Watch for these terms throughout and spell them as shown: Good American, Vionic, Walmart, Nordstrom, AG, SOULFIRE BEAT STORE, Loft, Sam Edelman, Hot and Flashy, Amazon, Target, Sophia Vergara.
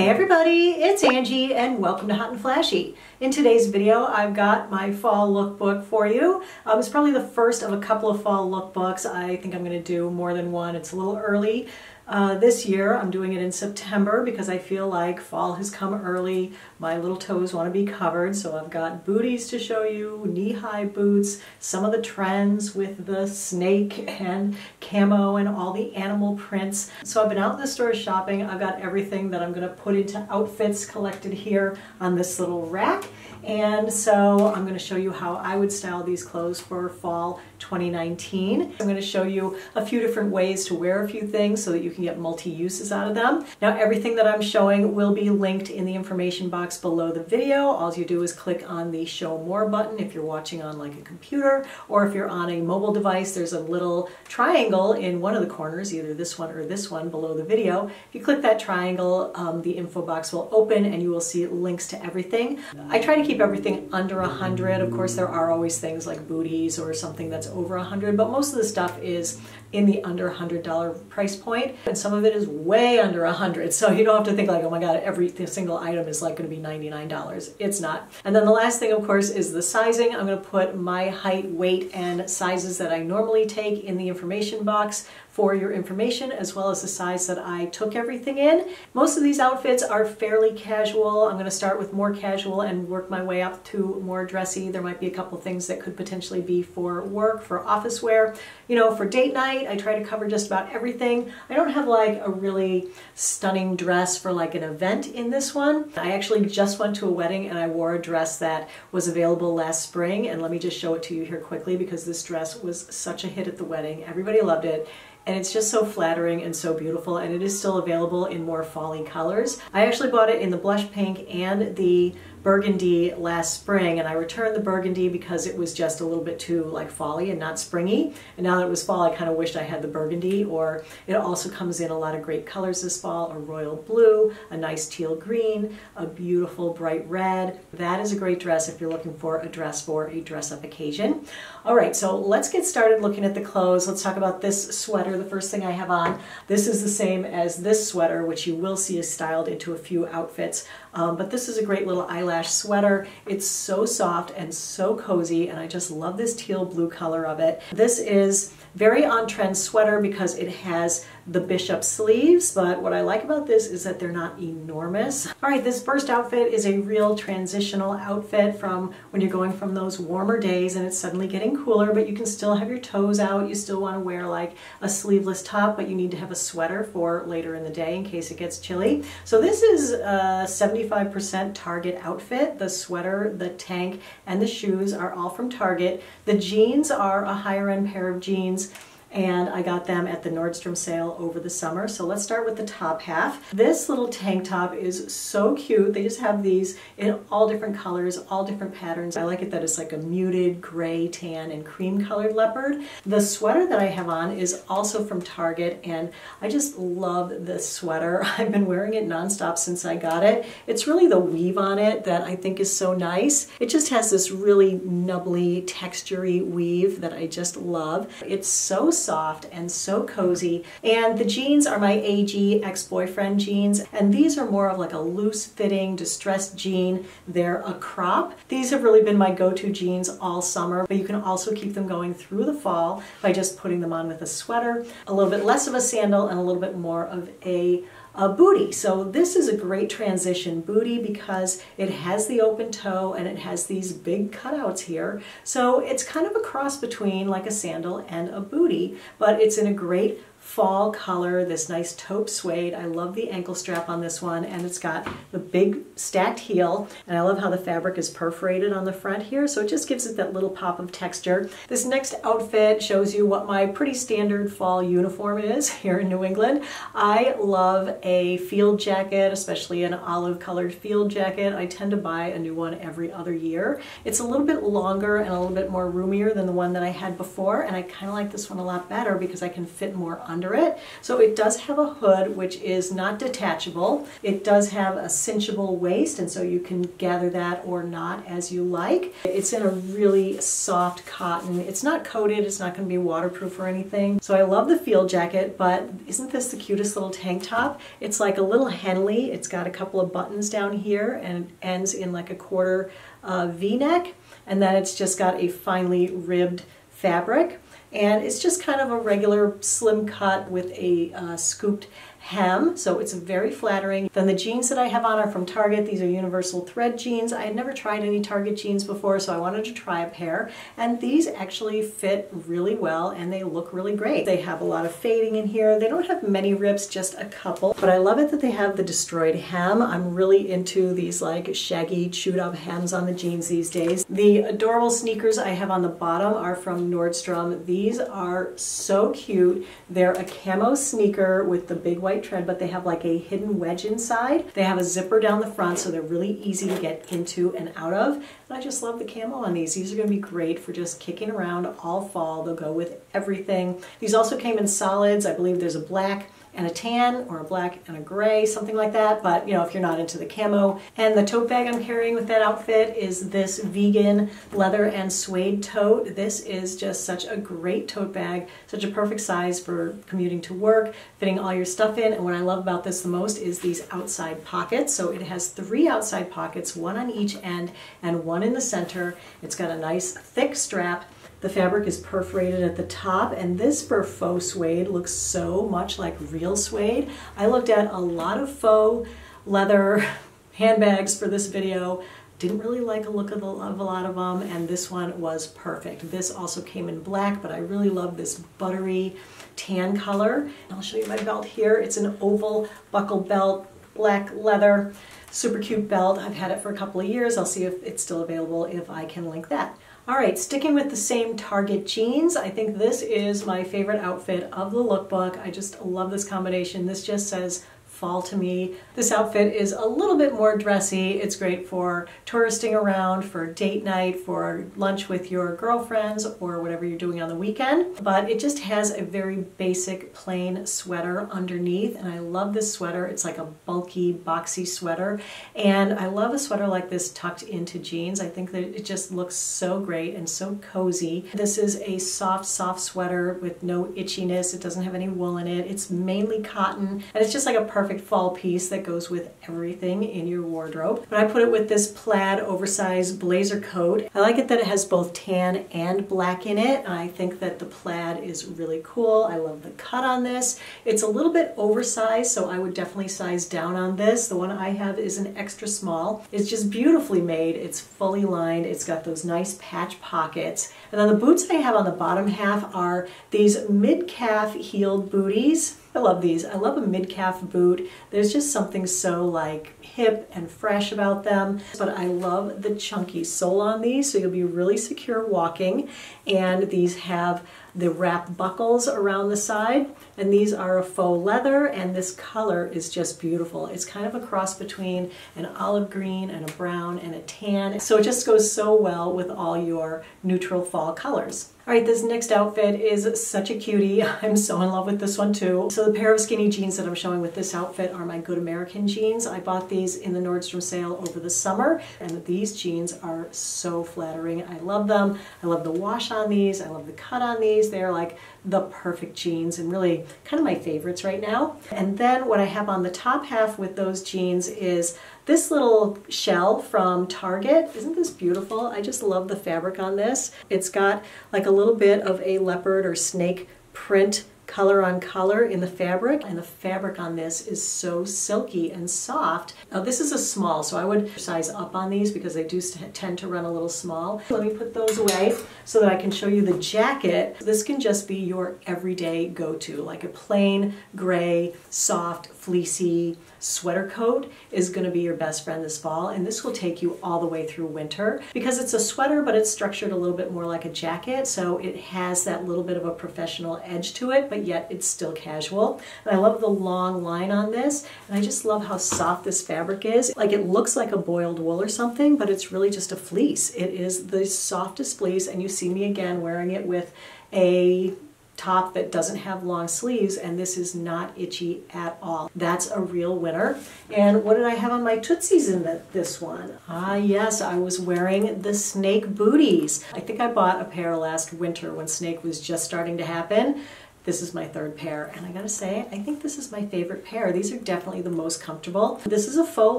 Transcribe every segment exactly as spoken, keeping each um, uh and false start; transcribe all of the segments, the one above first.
Hey everybody, it's Angie and welcome to Hot and Flashy. In today's video, I've got my fall lookbook for you. Um, it's probably the first of a couple of fall lookbooks. I think I'm going to do more than one. It's a little early uh, this year. I'm doing it in September because I feel like fall has come early. My little toes want to be covered, so I've got booties to show you, knee-high boots, some of the trends with the snake and camo and all the animal prints. So I've been out in the store shopping. I've got everything that I'm going to put into outfits collected here on this little rack, and so I'm going to show you how I would style these clothes for fall twenty nineteen. I'm going to show you a few different ways to wear a few things so that you can get multi-uses out of them. Now everything that I'm showing will be linked in the information box below the video. All you do is click on the show more button if you're watching on like a computer, or if you're on a mobile device there's a little triangle in one of the corners, either this one or this one below the video. If you click that triangle, um, the The info box will open and you will see links to everything. I try to keep everything under a hundred. Of course there are always things like booties or something that's over a hundred, but most of the stuff is in the under a hundred dollar price point, and some of it is way under a hundred, so you don't have to think like, oh my god, every single item is like going to be ninety-nine dollars. It's not. And then the last thing of course is the sizing. I'm going to put my height, weight, and sizes that I normally take in the information box for your information, as well as the size that I took everything in. Most of these outfits are fairly casual. I'm going to start with more casual and work my way up to more dressy. There might be a couple things that could potentially be for work, for office wear. You know, for date night, I try to cover just about everything. I don't have like a really stunning dress for like an event in this one. I actually just went to a wedding and I wore a dress that was available last spring, and let me just show it to you here quickly because this dress was such a hit at the wedding. Everybody loved it. And it's just so flattering and so beautiful, and it is still available in more fall-y colors. I actually bought it in the blush pink and the burgundy last spring, and I returned the burgundy because it was just a little bit too like fall-y and not springy. And now that it was fall, I kind of wished I had the burgundy. Or it also comes in a lot of great colors this fall: a royal blue, a nice teal green, a beautiful bright red. That is a great dress if you're looking for a dress for a dress-up occasion. All right, so let's get started looking at the clothes. Let's talk about this sweater, the first thing I have on. This is the same as this sweater, which you will see is styled into a few outfits. Um, but this is a great little eyelash sweater. It's so soft and so cozy, and I just love this teal blue color of it. This is very on-trend sweater because it has the bishop sleeves, but what I like about this is that they're not enormous. All right, this first outfit is a real transitional outfit from when you're going from those warmer days and it's suddenly getting cooler, but you can still have your toes out. You still want to wear like a sleeveless top, but you need to have a sweater for later in the day in case it gets chilly. So this is a seventy-five percent Target outfit. The sweater, the tank, and the shoes are all from Target. The jeans are a higher-end pair of jeans, and I got them at the Nordstrom sale over the summer. So let's start with the top half. This little tank top is so cute. They just have these in all different colors, all different patterns. I like it that it's like a muted gray, tan, and cream colored leopard. The sweater that I have on is also from Target, and I just love this sweater. I've been wearing it nonstop since I got it. It's really the weave on it that I think is so nice. It just has this really nubbly, textury weave that I just love. It's so soft and so cozy. And the jeans are my A G ex-boyfriend jeans, and these are more of like a loose-fitting distressed jean. They're a crop. These have really been my go-to jeans all summer, but you can also keep them going through the fall by just putting them on with a sweater, a little bit less of a sandal, and a little bit more of a A bootie. So this is a great transition bootie because it has the open toe and it has these big cutouts here. So it's kind of a cross between like a sandal and a bootie, but it's in a great fall color, this nice taupe suede. I love the ankle strap on this one, and it's got the big stacked heel, and I love how the fabric is perforated on the front here, so it just gives it that little pop of texture. This next outfit shows you what my pretty standard fall uniform is here in New England. I love a field jacket, especially an olive colored field jacket. I tend to buy a new one every other year. It's a little bit longer and a little bit more roomier than the one that I had before, and I kind of like this one a lot better because I can fit more under it. So it does have a hood, which is not detachable. It does have a cinchable waist, and so you can gather that or not as you like. It's in a really soft cotton. It's not coated, it's not going to be waterproof or anything. So I love the field jacket, but isn't this the cutest little tank top? It's like a little Henley. It's got a couple of buttons down here and it ends in like a quarter uh, V-neck, and then it's just got a finely ribbed fabric, and it's just kind of a regular slim cut with a uh, scooped hem, so it's very flattering. Then the jeans that I have on are from Target. These are universal thread jeans. I had never tried any Target jeans before, so I wanted to try a pair, and these actually fit really well and they look really great. They have a lot of fading in here. They don't have many rips, just a couple, but I love it that they have the destroyed hem. I'm really into these like shaggy chewed up hems on the jeans these days. The adorable sneakers I have on the bottom are from Nordstrom. These are so cute. They're a camo sneaker with the big white tread, but they have like a hidden wedge inside. They have a zipper down the front, so they're really easy to get into and out of. And I just love the camo on these. These are going to be great for just kicking around all fall. They'll go with everything. These also came in solids. I believe there's a black and a tan, or a black and a gray, something like that, but you know, if you're not into the camo. And the tote bag I'm carrying with that outfit is this vegan leather and suede tote. This is just such a great tote bag, such a perfect size for commuting to work, fitting all your stuff in. And what I love about this the most is these outside pockets. So it has three outside pockets, one on each end and one in the center. It's got a nice thick strap. The fabric is perforated at the top, and this for faux suede looks so much like real suede. I looked at a lot of faux leather handbags for this video. Didn't really like the look of, the, of a lot of them, and this one was perfect. This also came in black, but I really love this buttery tan color. I'll show you my belt here. It's an oval buckle belt, black leather, super cute belt. I've had it for a couple of years. I'll see if it's still available, if I can link that. All right, sticking with the same Target jeans, I think this is my favorite outfit of the lookbook. I just love this combination. This just says fall to me. This outfit is a little bit more dressy. It's great for touristing around, for date night, for lunch with your girlfriends, or whatever you're doing on the weekend. But it just has a very basic plain sweater underneath, and I love this sweater. It's like a bulky, boxy sweater, and I love a sweater like this tucked into jeans. I think that it just looks so great and so cozy. This is a soft, soft sweater with no itchiness. It doesn't have any wool in it. It's mainly cotton, and it's just like a perfect fall piece that goes with everything in your wardrobe. But I put it with this plaid oversized blazer coat. I like it that it has both tan and black in it. I think that the plaid is really cool. I love the cut on this. It's a little bit oversized, so I would definitely size down on this. The one I have is an extra small. It's just beautifully made. It's fully lined. It's got those nice patch pockets. And then the boots I have on the bottom half are these mid-calf heeled booties. I love these. I love a mid-calf boot. There's just something so like hip and fresh about them. But I love the chunky sole on these, so you'll be really secure walking. And these have the wrap buckles around the side, and these are a faux leather, and this color is just beautiful. It's kind of a cross between an olive green and a brown and a tan, so it just goes so well with all your neutral fall colors. All right, this next outfit is such a cutie. I'm so in love with this one too. So the pair of skinny jeans that I'm showing with this outfit are my Good American jeans. I bought these in the Nordstrom sale over the summer, and these jeans are so flattering. I love them. I love the wash on these. I love the cut on these. They're like the perfect jeans and really kind of my favorites right now. And then what I have on the top half with those jeans is this little shell from Target. Isn't this beautiful? I just love the fabric on this. It's got like a little bit of a leopard or snake print color on color in the fabric, and the fabric on this is so silky and soft. Now this is a small, so I would size up on these because they do tend to run a little small. Let me put those away so that I can show you the jacket. This can just be your everyday go-to, like a plain gray, soft, fleecy sweater coat is going to be your best friend this fall, and this will take you all the way through winter because it's a sweater, but it's structured a little bit more like a jacket, so it has that little bit of a professional edge to it, but yet it's still casual. And I love the long line on this, and I just love how soft this fabric is. Like it looks like a boiled wool or something, but it's really just a fleece. It is the softest fleece, and you see me again wearing it with a top that doesn't have long sleeves, and this is not itchy at all. That's a real winner. And what did I have on my tootsies in the, this one? Ah yes, I was wearing the snake booties. I think I bought a pair last winter when snake was just starting to happen. This is my third pair, and I gotta say, I think this is my favorite pair. These are definitely the most comfortable. This is a faux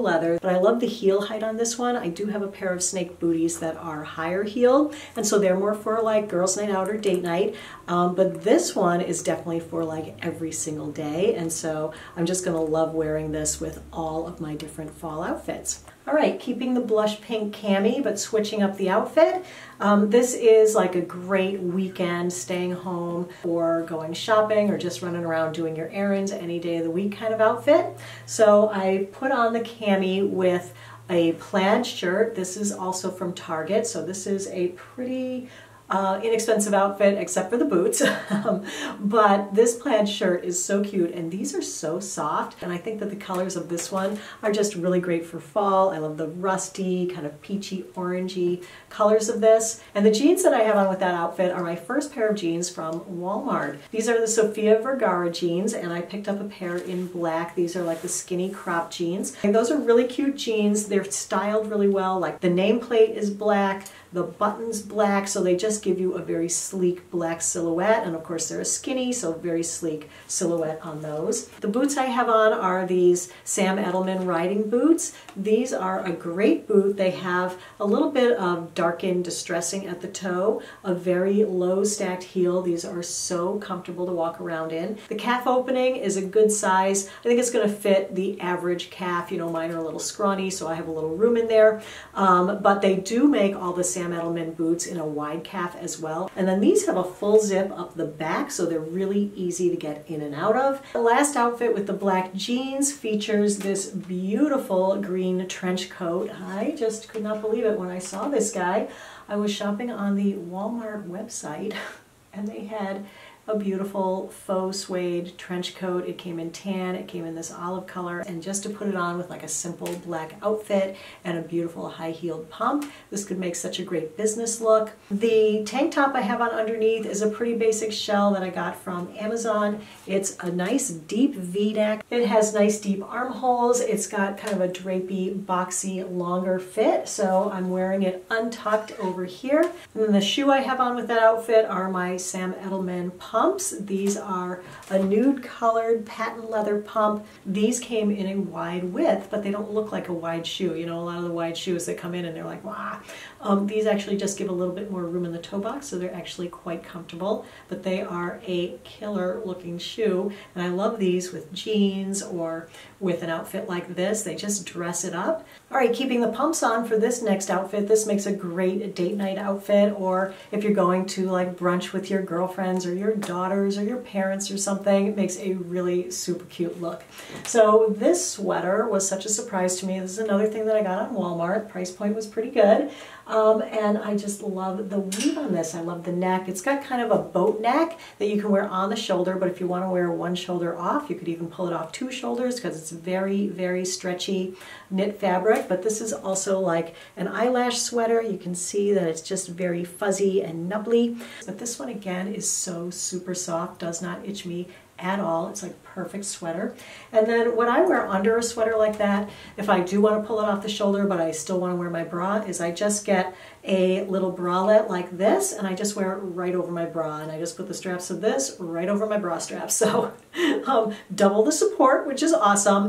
leather, but I love the heel height on this one. I do have a pair of snake booties that are higher heeled, and so they're more for like girls' night out or date night, um, but this one is definitely for like every single day, and so I'm just gonna love wearing this with all of my different fall outfits. All right, keeping the blush pink cami, but switching up the outfit. Um, this is like a great weekend, staying home or going shopping or just running around doing your errands any day of the week kind of outfit. So I put on the cami with a plaid shirt. This is also from Target, so this is a pretty Uh, inexpensive outfit except for the boots. But this plaid shirt is so cute, and these are so soft, and I think that the colors of this one are just really great for fall. I love the rusty kind of peachy orangey colors of this, and the jeans that I have on with that outfit are my first pair of jeans from Walmart. These are the Sophia Vergara jeans, and I picked up a pair in black. These are like the skinny crop jeans, and those are really cute jeans. They're styled really well, like the nameplate is black, the button's black, so they just give you a very sleek black silhouette, and of course they're skinny, so very sleek silhouette on those. The boots I have on are these Sam Edelman riding boots. These are a great boot. They have a little bit of darkened distressing at the toe, a very low stacked heel. These are so comfortable to walk around in. The calf opening is a good size. I think it's going to fit the average calf. You know, mine are a little scrawny, so I have a little room in there, um, but they do make all the Sam Edelman boots in a wide calf as well. And then these have a full zip up the back, so they're really easy to get in and out of. The last outfit with the black jeans features this beautiful green trench coat. I just could not believe it when I saw this guy. I was shopping on the Walmart website, and they had a beautiful faux suede trench coat. It came in tan, it came in this olive color, and just to put it on with like a simple black outfit and a beautiful high-heeled pump, this could make such a great business look. The tank top I have on underneath is a pretty basic shell that I got from Amazon. It's a nice deep V-neck. It has nice deep armholes. It's got kind of a drapey, boxy, longer fit, so I'm wearing it untucked over here. And then the shoe I have on with that outfit are my Sam Edelman pumps. Pumps. These are a nude colored patent leather pump. These came in a wide width, but they don't look like a wide shoe. You know, a lot of the wide shoes that come in and they're like, wow. Um, these actually just give a little bit more room in the toe box, so they're actually quite comfortable, but they are a killer looking shoe. And I love these with jeans or with an outfit like this. They just dress it up. All right, keeping the pumps on for this next outfit. This makes a great date night outfit, or if you're going to like brunch with your girlfriends or your daughters or your parents or something, it makes a really super cute look. So this sweater was such a surprise to me. This is another thing that I got on Walmart. Price point was pretty good. Um, and I just love the weave on this. I love the neck. It's got kind of a boat neck that you can wear on the shoulder, but if you want to wear one shoulder off, you could even pull it off two shoulders because it's very, very stretchy knit fabric. But this is also like an eyelash sweater. You can see that it's just very fuzzy and nubbly. But this one again is so super soft, does not itch me at all. It's like perfect sweater. And then what I wear under a sweater like that, if I do want to pull it off the shoulder but I still want to wear my bra, is I just get a little bralette like this, and I just wear it right over my bra, and I just put the straps of this right over my bra straps. So um, double the support, which is awesome.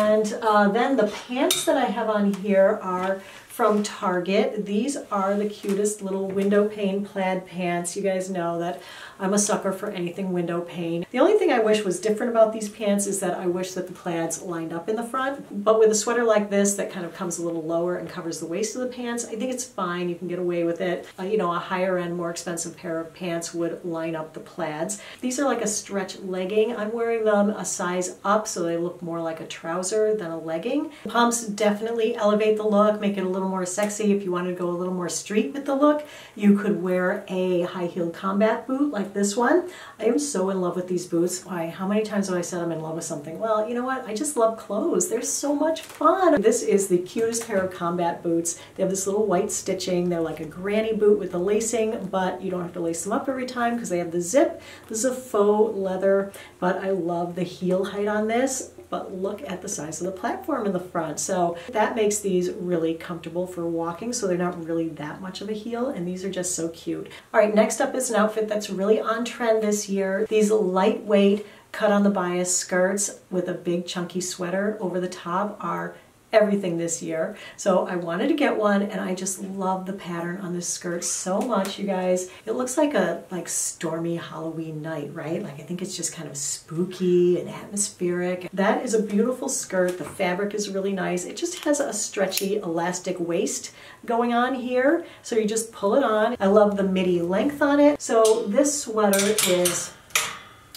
And uh, then the pants that I have on here are from Target. These are the cutest little window pane plaid pants. You guys know that I'm a sucker for anything window pane. The only thing I wish was different about these pants is that I wish that the plaids lined up in the front, but with a sweater like this that kind of comes a little lower and covers the waist of the pants, I think it's fine. You can get away with it. Uh, you know, a higher end, more expensive pair of pants would line up the plaids. These are like a stretch legging. I'm wearing them a size up, so they look more like a trouser than a legging. Pumps definitely elevate the look, make it a little more sexy. If you wanted to go a little more street with the look, you could wear a high-heeled combat boot like this one. I am so in love with these boots. Why, how many times times when I said I'm in love with something, well, you know what? I just love clothes. They're so much fun. This is the cutest pair of combat boots. They have this little white stitching. They're like a granny boot with the lacing, but you don't have to lace them up every time because they have the zip. This is a faux leather, but I love the heel height on this. But look at the size of the platform in the front. So that makes these really comfortable for walking, so they're not really that much of a heel, and these are just so cute. All right, next up is an outfit that's really on trend this year. These lightweight cut on the bias skirts with a big chunky sweater over the top are everything this year. So I wanted to get one, and I just love the pattern on this skirt so much, you guys. It looks like a like stormy Halloween night, right? Like I think it's just kind of spooky and atmospheric. That is a beautiful skirt. The fabric is really nice. It just has a stretchy elastic waist going on here. So you just pull it on. I love the midi length on it. So this sweater is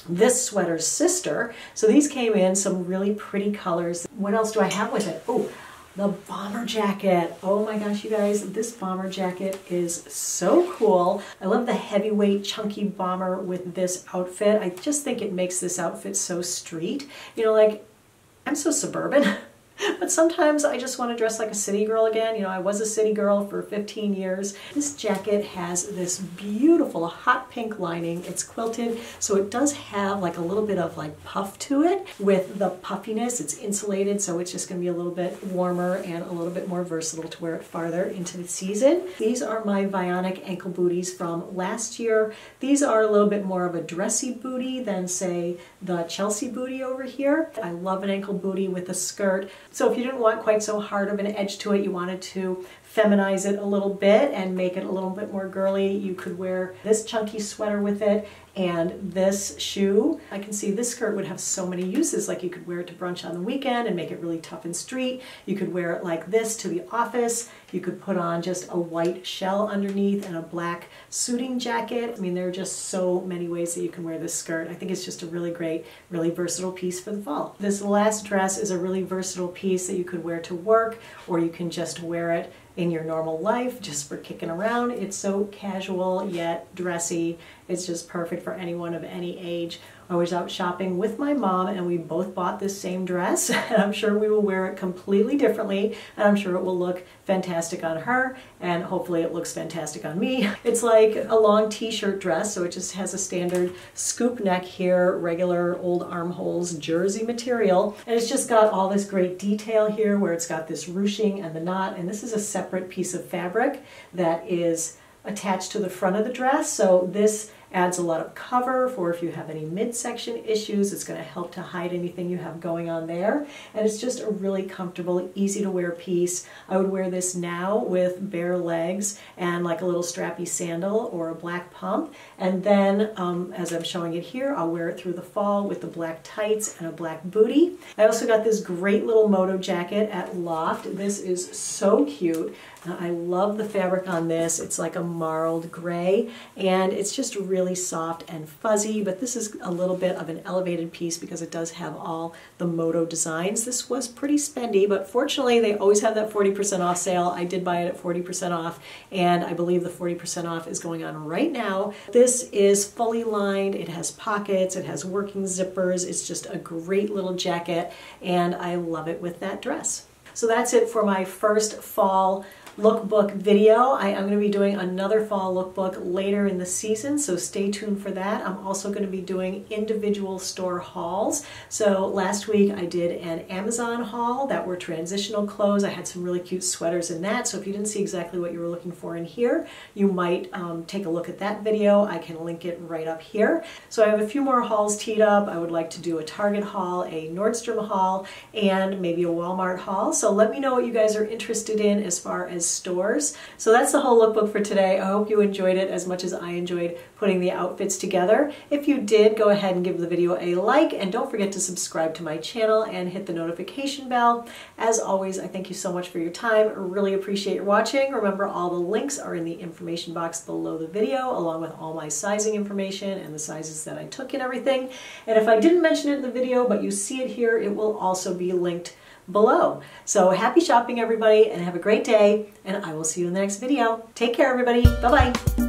this sweater's sister. So these came in some really pretty colors. What else do I have with it? Oh, the bomber jacket. Oh my gosh, you guys, this bomber jacket is so cool. I love the heavyweight chunky bomber with this outfit. I just think it makes this outfit so street. You know, like, I'm so suburban. But sometimes I just want to dress like a city girl again. You know, I was a city girl for fifteen years. This jacket has this beautiful hot pink lining. It's quilted, so it does have like a little bit of like puff to it. With the puffiness, it's insulated, so it's just going to be a little bit warmer and a little bit more versatile to wear it farther into the season. These are my Vionic ankle booties from last year. These are a little bit more of a dressy bootie than, say, the Chelsea bootie over here. I love an ankle bootie with a skirt. So if you didn't want quite so hard of an edge to it, you wanted to feminize it a little bit and make it a little bit more girly, you could wear this chunky sweater with it and this shoe. I can see this skirt would have so many uses. Like you could wear it to brunch on the weekend and make it really tough and street. You could wear it like this to the office. You could put on just a white shell underneath and a black suiting jacket. I mean, there are just so many ways that you can wear this skirt. I think it's just a really great, really versatile piece for the fall. This last dress is a really versatile piece that you could wear to work, or you can just wear it in your normal life, just for kicking around. It's so casual yet dressy. It's just perfect for anyone of any age. I was out shopping with my mom and we both bought this same dress, and I'm sure we will wear it completely differently, and I'm sure it will look fantastic on her, and hopefully it looks fantastic on me. It's like a long t-shirt dress, so it just has a standard scoop neck here, regular old armholes, jersey material, and it's just got all this great detail here where it's got this ruching and the knot, and this is a separate piece of fabric that is attached to the front of the dress, so this adds a lot of cover for if you have any midsection issues. It's going to help to hide anything you have going on there, and it's just a really comfortable, easy to wear piece. I would wear this now with bare legs and like a little strappy sandal or a black pump, and then um, as I'm showing it here, I'll wear it through the fall with the black tights and a black bootie. I also got this great little moto jacket at Loft. This is so cute. I love the fabric on this. It's like a marled gray, and it's just really soft and fuzzy, but this is a little bit of an elevated piece because it does have all the moto designs. This was pretty spendy, but fortunately they always have that forty percent off sale. I did buy it at forty percent off, and I believe the forty percent off is going on right now. This is fully lined. It has pockets. It has working zippers. It's just a great little jacket, and I love it with that dress. So that's it for my first fall lookbook video. I am going to be doing another fall lookbook later in the season, so stay tuned for that. I'm also going to be doing individual store hauls. So last week I did an Amazon haul that were transitional clothes. I had some really cute sweaters in that, so if you didn't see exactly what you were looking for in here, you might um, take a look at that video. I can link it right up here. So I have a few more hauls teed up. I would like to do a Target haul, a Nordstrom haul, and maybe a Walmart haul. So let me know what you guys are interested in as far as stores. So that's the whole lookbook for today. I hope you enjoyed it as much as I enjoyed putting the outfits together. If you did, go ahead and give the video a like, and don't forget to subscribe to my channel and hit the notification bell. As always, I thank you so much for your time. I really appreciate your watching. Remember, all the links are in the information box below the video, along with all my sizing information and the sizes that I took and everything. And if I didn't mention it in the video, but you see it here, it will also be linked below. So happy shopping, everybody, and have a great day, and I will see you in the next video. Take care, everybody. Bye-bye.